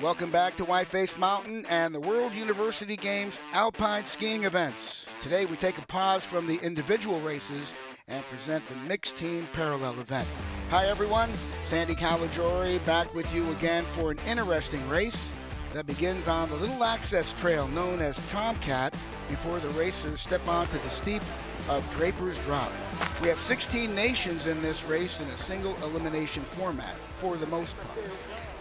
Welcome back to Whiteface Mountain and the World University Games Alpine Skiing events. Today we take a pause from the individual races and present the mixed team parallel event. Hi everyone, Sandy Calagiore back with you again for an interesting race that begins on the Little Access Trail known as Tomcat before the racers step onto the steep of Draper's Drop. We have 16 nations in this race in a single elimination format for the most part.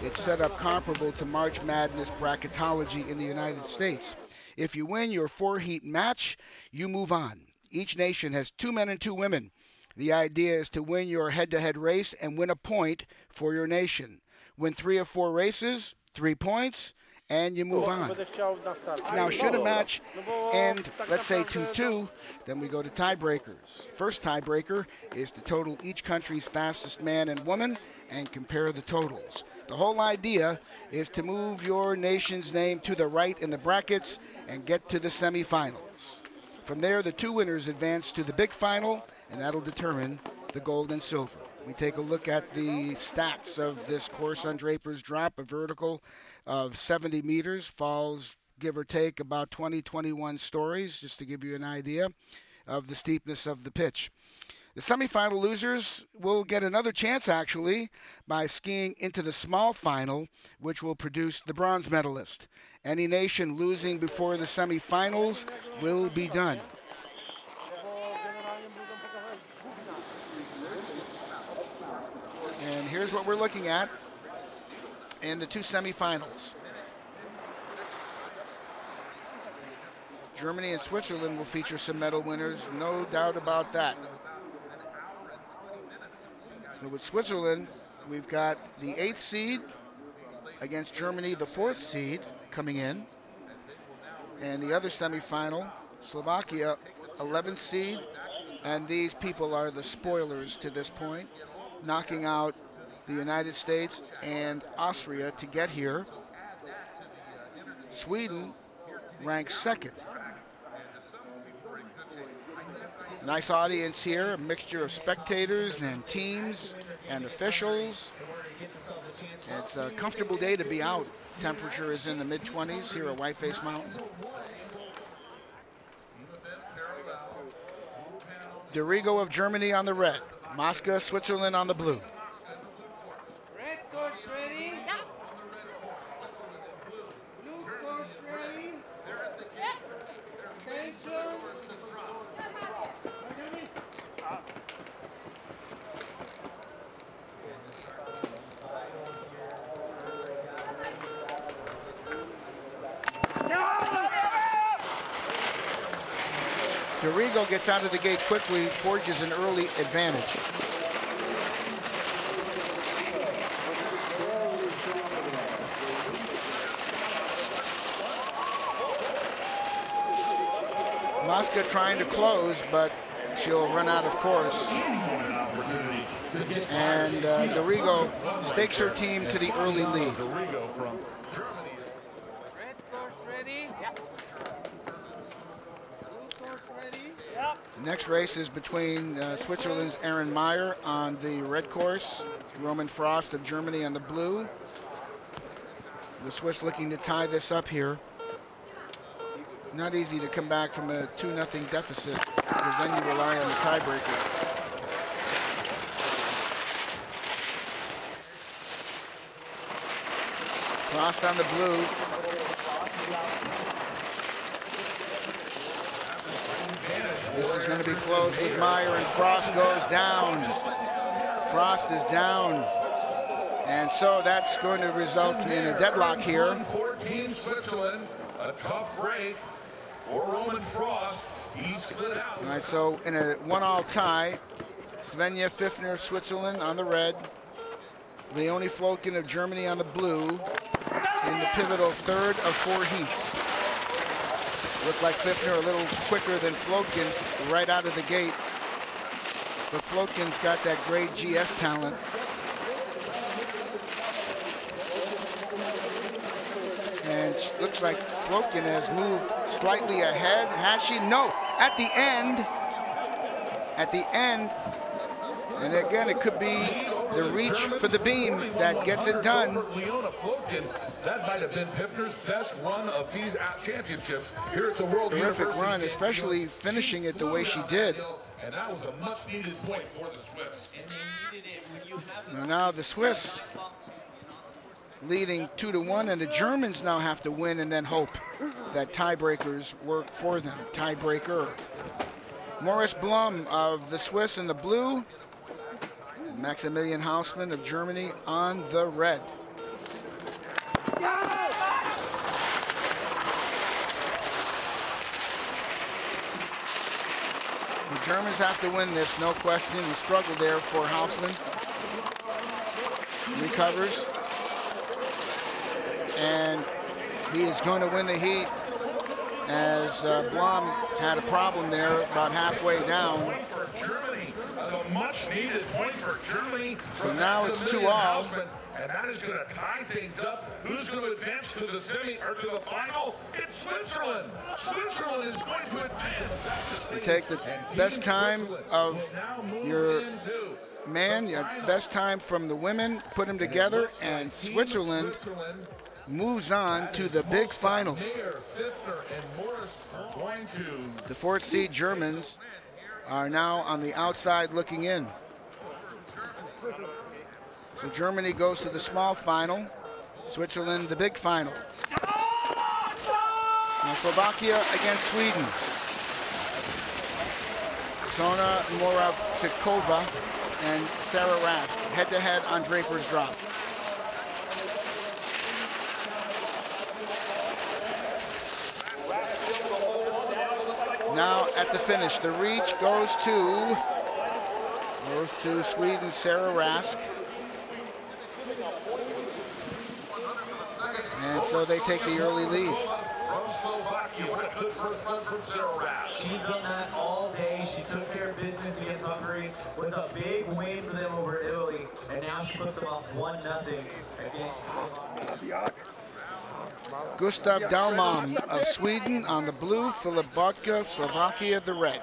It's set up comparable to March Madness bracketology in the United States. If you win your four-heat match, you move on. Each nation has 2 men and 2 women. The idea is to win your head-to-head race and win a point for your nation. Win 3 or 4 races, 3 points, and you move on. Now, should a match end, let's say 2-2, then we go to tiebreakers. First tiebreaker is to total each country's fastest man and woman and compare the totals. The whole idea is to move your nation's name to the right in the brackets and get to the semifinals. From there, the 2 winners advance to the big final, and that'll determine the gold and silver. We take a look at the stats of this course on Draper's Drop, a vertical of 70 meters, falls, give or take, about 20, 21 stories, just to give you an idea of the steepness of the pitch. The semifinal losers will get another chance, actually, by skiing into the small final, which will produce the bronze medalist. Any nation losing before the semifinals will be done. And here's what we're looking at in the 2 semifinals. Germany and Switzerland will feature some medal winners, no doubt about that. So with Switzerland, we've got the 8th seed against Germany, the 4th seed coming in. And the other semifinal, Slovakia, 11th seed. And these people are the spoilers to this point, knocking out the United States and Austria to get here. Sweden ranks 2nd. Nice audience here, a mixture of spectators and teams and officials. It's a comfortable day to be out. Temperature is in the mid-20s here at Whiteface Mountain. Dorigo of Germany on the red. Mosca, Switzerland on the blue. Red course ready. Yeah. Blue course ready. Yeah. Attention. Dorigo gets out of the gate quickly, forges an early advantage. Mosca trying to close, but she'll run out of course. And Dorigo stakes her team to the early lead. Next race is between Switzerland's Aaron Meier on the red course, Romain Frast of Germany on the blue. The Swiss looking to tie this up here. Not easy to come back from a 2-0 deficit, because then you rely on the tiebreaker. Frast on the blue. This is going to be close with Meier, and Frast goes down. Frast is down. And so that's going to result in a deadlock here. 14 Switzerland, a tough break for Romain Frast. He split out. All right, so in a 1-all tie, Svenja Pfiffner of Switzerland on the red, Leonie Flotken of Germany on the blue, in the pivotal 3rd of 4 heats. Looks like Pfiffner a little quicker than Flotken right out of the gate. But Flotken's got that great GS talent. And looks like Flotken has moved slightly ahead. Has she? No, at the end. At the end. And again, it could be the reach for the beam that gets it done. Leonie Flotken, that might have been Pfiffner's best run of these championships here at the World University Games. Terrific run, especially finishing it the way she did. And that was a much needed point for the Swiss. Now the Swiss leading 2-1, and the Germans now have to win and then hope that tiebreakers work for them. Tiebreaker. Morris Blum of the Swiss in the blue. Maximilian Hausmann of Germany on the red. The Germans have to win this, no question. The struggle there for Hausmann. Recovers. And he is going to win the heat, as Blum had a problem there about halfway down. Much needed point for Germany. So now it's 2-2. And that is going to tie things up. Who's going to advance to the semi or to the final? It's Switzerland. Switzerland is going to advance. You take the best time of your man, your best time from the women, put them together, and Switzerland moves on to the big final. The fourth seed Germans are now on the outside looking in. So Germany goes to the small final, Switzerland the big final. Now Slovakia against Sweden. Soňa Moravčíková and Sara Rask head-to-head on Draper's Drop. Now at the finish, the reach goes to Sweden's Sara Rask. And so they take the early lead. She's done that all day. She took care of business against Hungary. Was a big win for them over Italy. And now she puts them off 1-0 against. Gustav Dahlman of Sweden on the blue, Filip Barta, Slovakia, the red.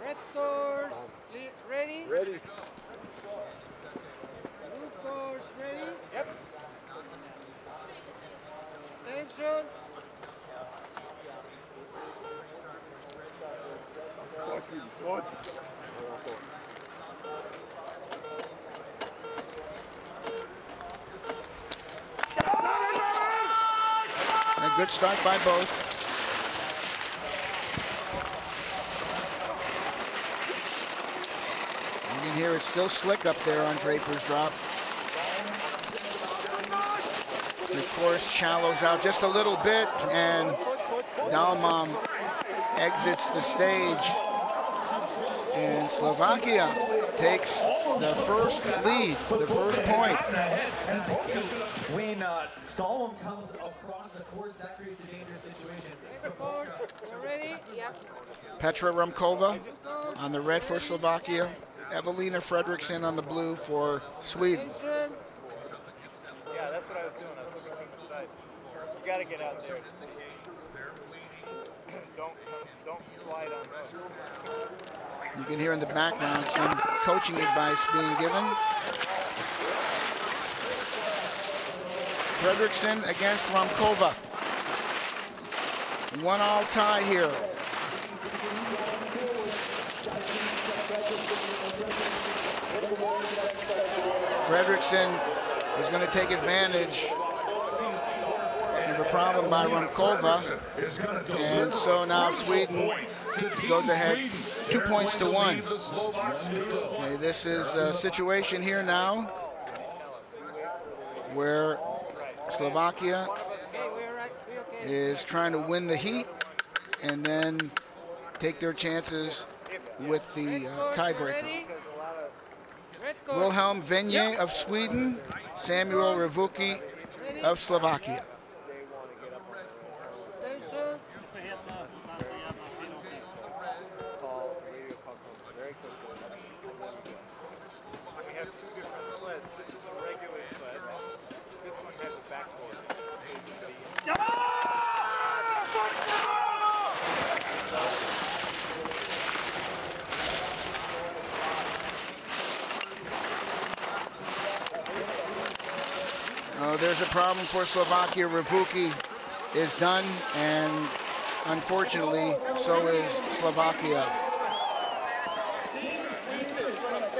Red source, ready? Ready. Blue source, ready? Yep. Attention. Watch it. Good start by both. You can hear it's still slick up there on Draper's Drop. The course shallows out just a little bit, and Dahlman exits the stage. And Slovakia takes the first lead, the first point. When Dahlman comes across the course, that creates a dangerous situation. Ready? Yeah. Petra Rumková on the red for Slovakia. Evelina Fredriksson on the blue for Sweden. Yeah, that's what I was doing. I was looking from the side. You got to get out there. Don't slide on pressure. You can hear in the background some coaching advice being given. Fredriksson against Rumková. 1-1 tie here. Fredriksson is going to take advantage of a problem by Rumková, and so now Sweden goes ahead 2-1. Okay, this is a situation here now where Slovakia is trying to win the heat and then take their chances with the tiebreaker. Wilhelm Venier of Sweden, Samuel Rybecký of Slovakia. There's a problem for Slovakia. Rybecký is done, and unfortunately, so is Slovakia.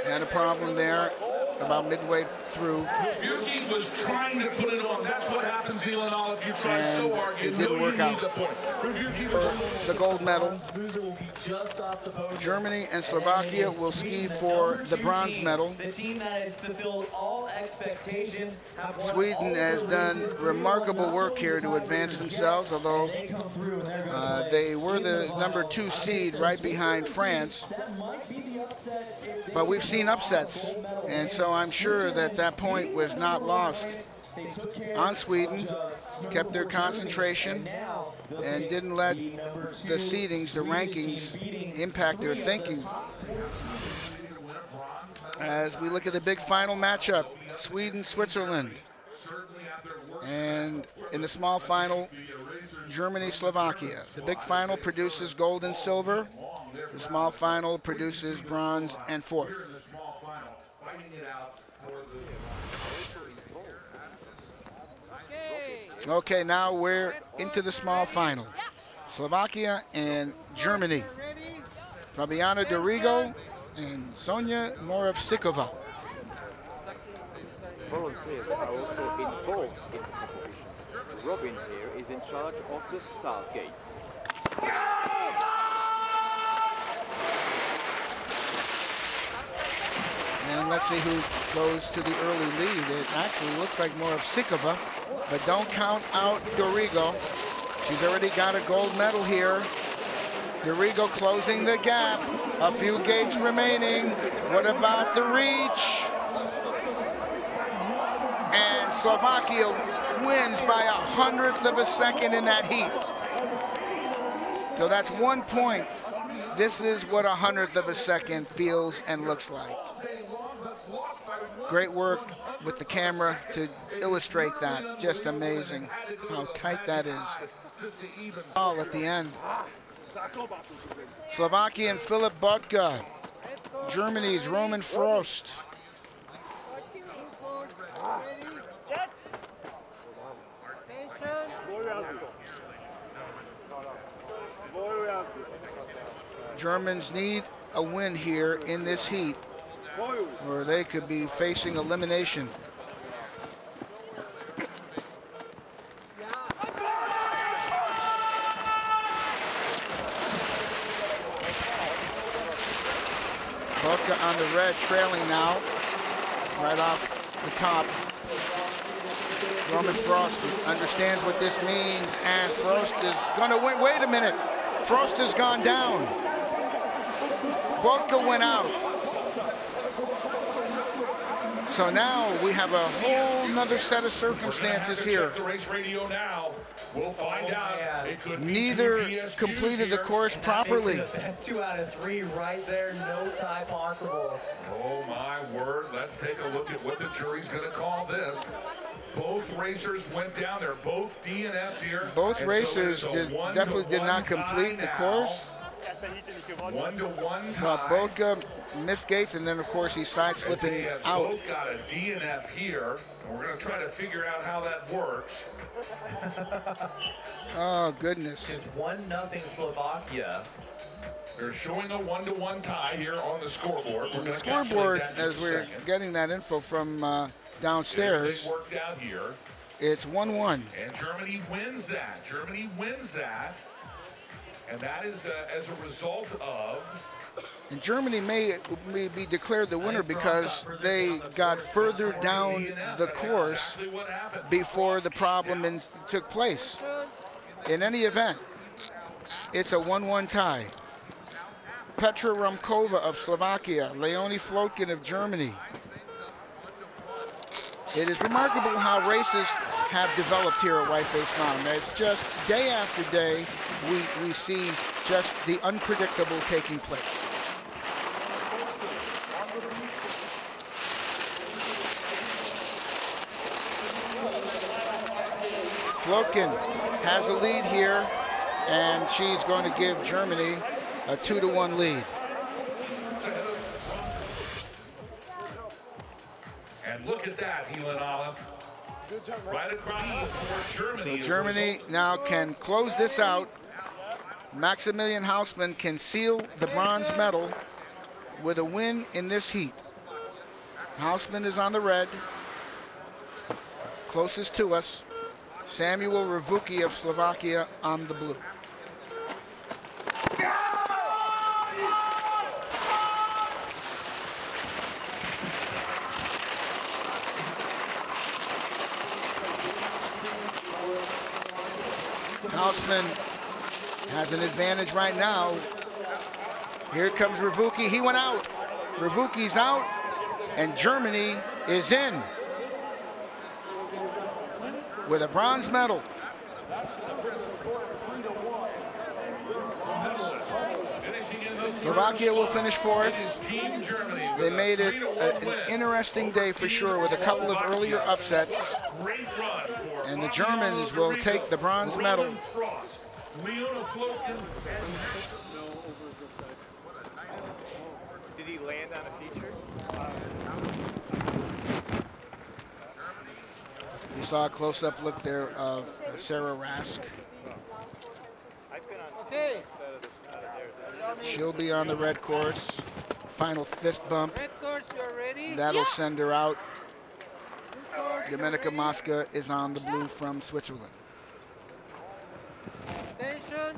Had a problem there about midway through. Rybecký was trying to put it on. That's what happens, Vilanal, if you try so hard. It didn't work out. The gold medal. Germany and Slovakia will ski for the bronze medal. The team that has fulfilled all expectations. Sweden has done remarkable work here to advance themselves, although they were the number 2 seed right behind France. But we've seen upsets, and so I'm sure that that point was not lost on Sweden, kept their concentration, and didn't let the seedings, the rankings, impact their thinking. As we look at the big final matchup, Sweden-Switzerland, and in the small final, Germany-Slovakia. The big final produces gold and silver. The small final produces bronze and fourth. Okay, now we're into the small final. Slovakia and Germany. Fabiana Dorigo and Soňa Moravčíková. Volunteers are also involved in the competitions. Robin here is in charge of the start gates. And let's see who goes to the early lead. It actually looks like Moravčíková. But don't count out Dorigo. She's already got a gold medal here. Dorigo closing the gap. A few gates remaining. What about the reach? And Slovakia wins by 100th of a second in that heat. So that's 1 point. This is what 100th of a second feels and looks like. Great work with the camera to illustrate that. Just amazing how tight that is. All at the end. Slovakian Filip Barta, Germany's Romain Frast. Germans need a win here in this heat, or they could be facing elimination. Boca on the red, trailing now, right off the top. Romain Frast understands what this means, and Frast is gonna win. Wait a minute, Frast has gone down. Boca went out. So now we have a whole nother set of circumstances here. Neither completed the course properly. That's 2 out of 3 right there, no tie possible. Oh my word, let's take a look at what the jury's gonna call this. Both racers went down there, both DNFs here. Both racers definitely did not complete the course. Boca missed gates, and then of course he's side slipping out. Both got a DNF here, and we're going to try to figure out how that works. Oh goodness! It's 1-0 Slovakia. They're showing a 1-1 tie here on the scoreboard. The scoreboard, as we're getting that info from downstairs, it's 1-1. And Germany wins that. Germany wins that. And that is as a result of... And Germany may be declared the winner because they got further down the course before the problem took place. In any event, it's a 1-1 tie. Petra Rumková of Slovakia, Leonie Flotken of Germany. It is remarkable how races have developed here at Whiteface Mountain. It's just day after day, we see just the unpredictable taking place. Flotken has a lead here, and she's going to give Germany a 2-1 lead. And look at that, Helen Olive. So Germany now can close this out. Maximilian Hausmann can seal the bronze medal with a win in this heat. Hausmann is on the red. Closest to us, Samuel Rybecký of Slovakia on the blue. Hausmann has an advantage right now. Here comes Rybecký. He went out. Rybecký's out, and Germany is in with a bronze medal. Slovakia will finish fourth. They made it an interesting day for sure, with a couple of earlier upsets. And the Germans will take the bronze medal. Did he land on a feature? You saw a close-up look there of Sara Rask. She'll be on the red course. Final fist bump. Red course, you're ready? That'll send her out. Domenica Mosca is on the blue from Switzerland. Attention.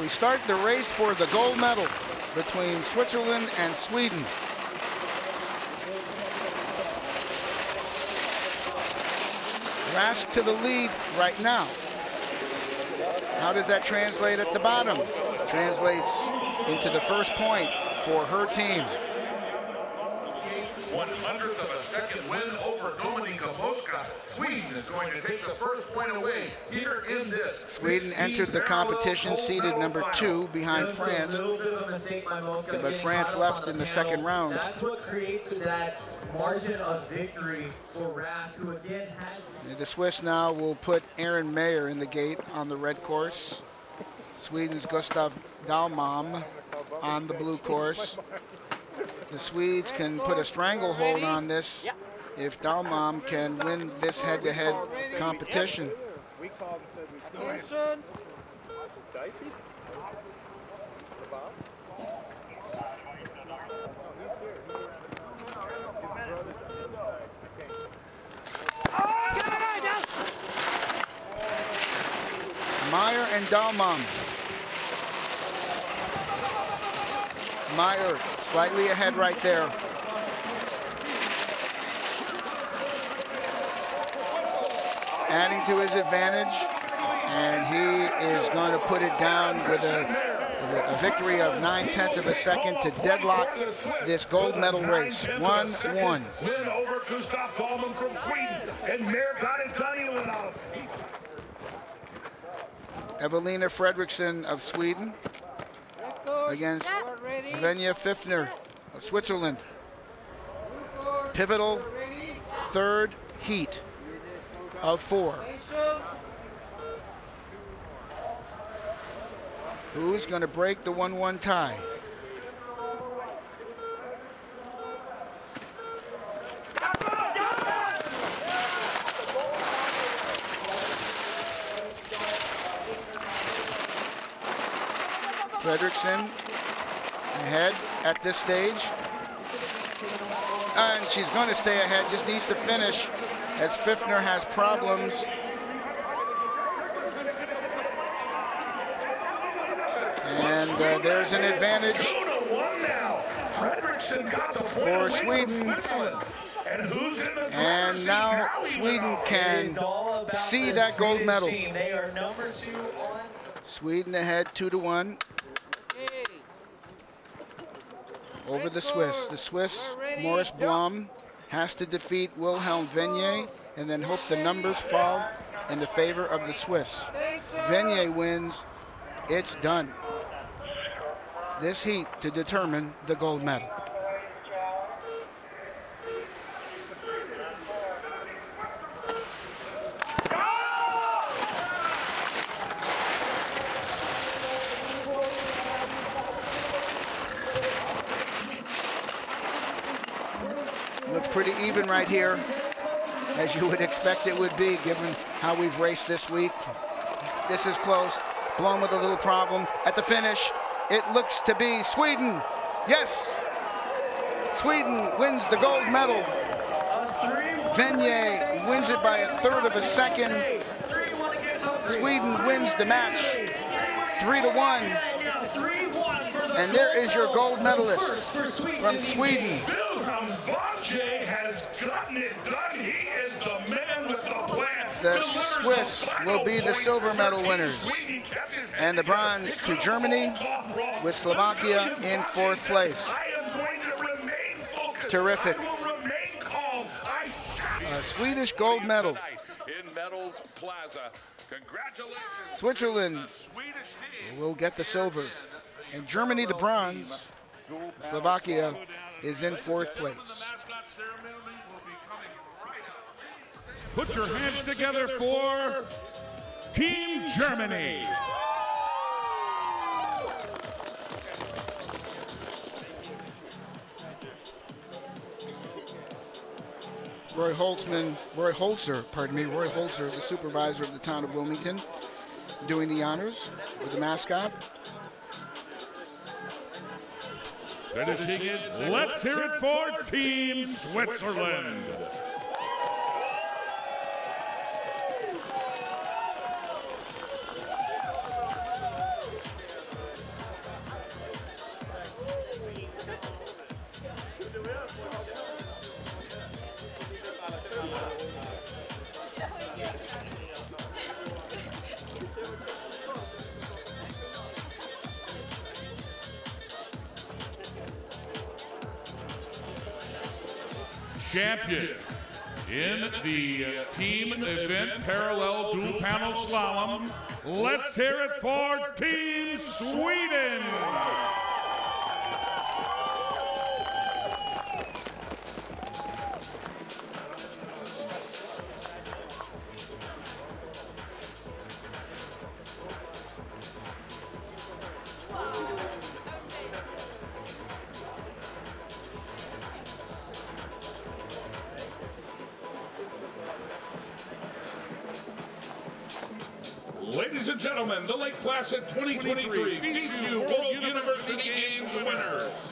We start the race for the gold medal between Switzerland and Sweden. Rask to the lead right now. How does that translate at the bottom? Translates into the first point for her team. 100th of a second win over Domenica Mosca. Sweden is going to take the first point away here in this. Sweden entered the competition seeded number 2 behind France, but France left in the second round. That's what creates that margin of victory for Rask, who again has... The Swiss now will put Aaron Meier in the gate on the red course. Sweden's Gustav Dahlman on the blue course. The Swedes can put a stranglehold on this if Dahlman can win this head-to-head competition. Meier and Dahlman. Meier slightly ahead right there. Adding to his advantage, and he is going to put it down with a victory of 0.9 of a second to deadlock this gold medal race. 1-1. Win over Gustav Dahlman from Sweden, and Meier got it done. Evelina Fredriksson of Sweden against Svenja Pfiffner of Switzerland. Pivotal third heat of 4. Who's going to break the 1-1 tie? Fredriksson ahead at this stage, and she's going to stay ahead, just needs to finish as Pfiffner has problems. And there's an advantage for Sweden, and now Sweden can see that gold medal. Sweden ahead 2-1. Over the Swiss. The Swiss, Morris Blum, has to defeat Wilhelm Venier and then hope the numbers fall in the favor of the Swiss. Venier wins, it's done. This heat to determine the gold medal. right here, as you would expect it would be, given how we've raced this week. This is close. Blum with a little problem at the finish. It looks to be Sweden. Yes, Sweden wins the gold medal. Venier wins it by a third of a second. Sweden wins the match 3-1. And there is your gold medalist from Sweden. The Swiss will be the silver medal winners, and the bronze to Germany, with Slovakia in fourth place. Terrific. A Swedish gold medal. Switzerland will get the silver, and Germany the bronze. Slovakia is in fourth place. Put your hands together for Team Germany. Roy Holzer, the supervisor of the town of Wilmington, doing the honors with the mascot. Finishing it, let's hear it for Team Switzerland. Champion in the team event parallel dual panel slalom, let's hear it for Team Sweden. Ladies and gentlemen, the Lake Placid 2023 FISU World University Games winner.